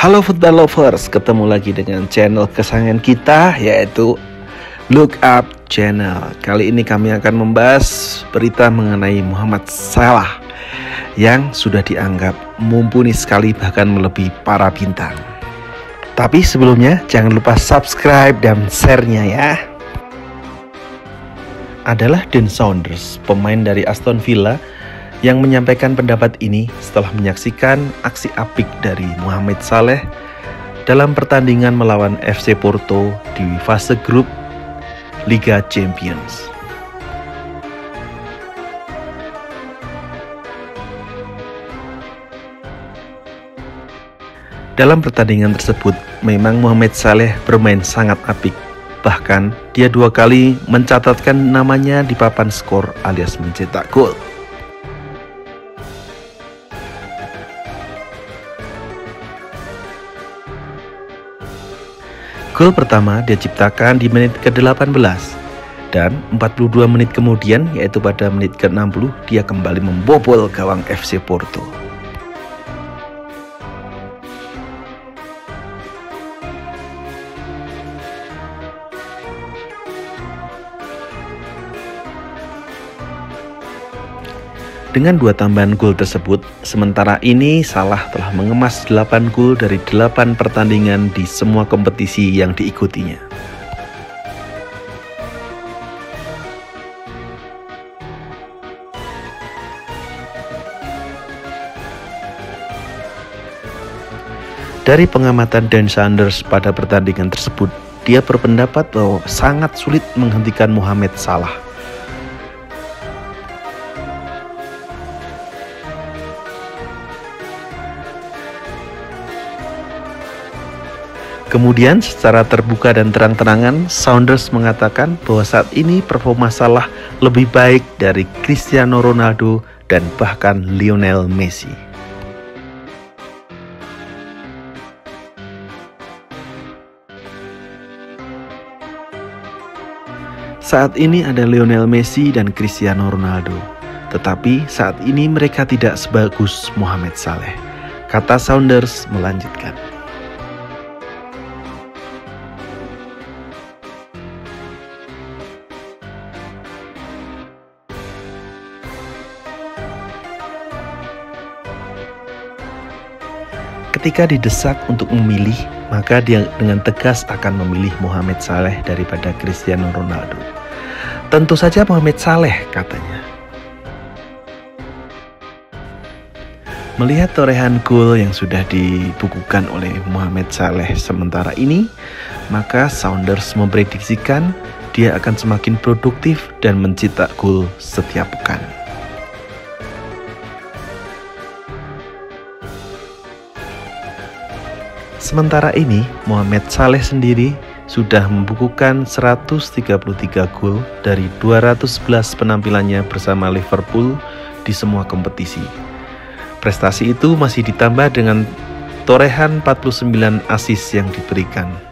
Halo football lovers, ketemu lagi dengan channel kesayangan kita, yaitu Look Up Channel. Kali ini kami akan membahas berita mengenai Mohamed Salah yang sudah dianggap mumpuni sekali, bahkan melebihi para bintang. Tapi sebelumnya jangan lupa subscribe dan share-nya ya. Adalah Dean Saunders, pemain dari Aston Villa, yang menyampaikan pendapat ini setelah menyaksikan aksi apik dari Mohamed Salah dalam pertandingan melawan FC Porto di fase grup Liga Champions. Dalam pertandingan tersebut, memang Mohamed Salah bermain sangat apik. Bahkan, dia dua kali mencatatkan namanya di papan skor alias mencetak gol. Gol pertama dia ciptakan di menit ke-18 dan 42 menit kemudian, yaitu pada menit ke-60, dia kembali membobol gawang FC Porto. Dengan dua tambahan gol tersebut, sementara ini Salah telah mengemas 8 gol dari 8 pertandingan di semua kompetisi yang diikutinya. Dari pengamatan Dean Saunders pada pertandingan tersebut, dia berpendapat bahwa sangat sulit menghentikan Mohamed Salah. Kemudian secara terbuka dan terang-terangan, Saunders mengatakan bahwa saat ini performa Salah lebih baik dari Cristiano Ronaldo dan bahkan Lionel Messi. Saat ini ada Lionel Messi dan Cristiano Ronaldo, tetapi saat ini mereka tidak sebagus Mohamed Salah, kata Saunders melanjutkan. Ketika didesak untuk memilih, maka dia dengan tegas akan memilih Mohamed Salah daripada Cristiano Ronaldo. Tentu saja Mohamed Salah, katanya. Melihat torehan gol yang sudah dibukukan oleh Mohamed Salah sementara ini, maka Saunders memprediksikan dia akan semakin produktif dan mencetak gol setiap pekan. Sementara ini, Mohamed Salah sendiri sudah membukukan 133 gol dari 211 penampilannya bersama Liverpool di semua kompetisi. Prestasi itu masih ditambah dengan torehan 49 assist yang diberikan.